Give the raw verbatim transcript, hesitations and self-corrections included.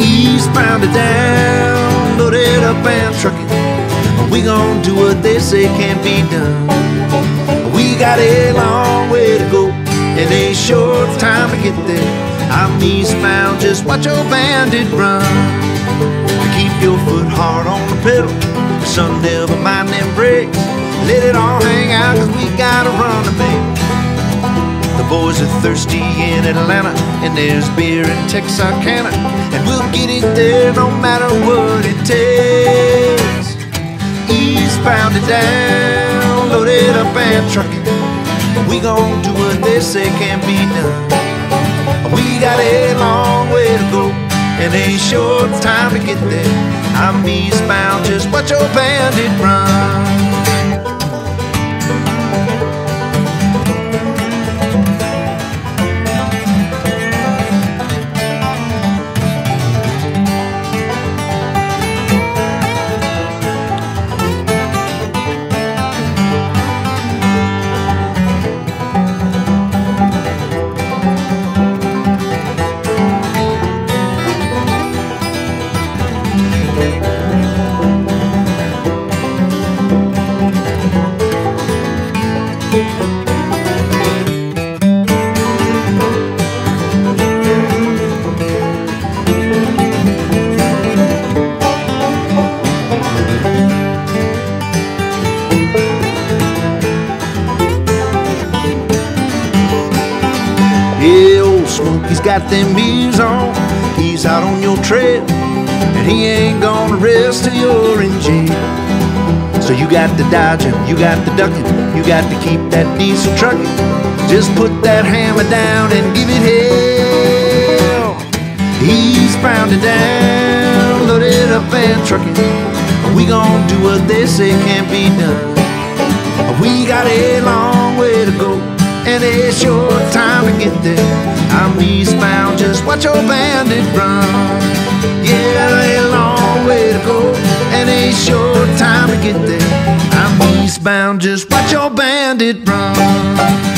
East bound and down, loaded up and trucking. We gon' do what they say can't be done. We got a long way to go and a short time to get there. I'm eastbound, just watch your bandit run. Keep your foot hard on the pedal, son, never mind them brakes. Let it all hang out, cause we gotta run to make. The boys are thirsty in Atlanta, and there's beer in Texarkana, and we'll get it there no matter what it takes. Eastbound and down, loaded up and trucking. We gon' do what they say can't be done. We got a long way to go, and a short time to get there. I'm eastbound, just watch your bandit run. Yeah, old Smokey's got them ears on, he's out on your trail, and he ain't gonna rest till you're in jail. So you got to dodge him, you got to duck him, you got to keep that diesel trucking. Just put that hammer down and give it hell. Eastbound and down, loaded up and trucking. We gon' do what they say can't be done. We got a long way to go, and it's your time to get there. I'm eastbound, just watch your bandit run. Yeah, a long way to go, and it's your time to get there. I'm eastbound, just watch your bandit run.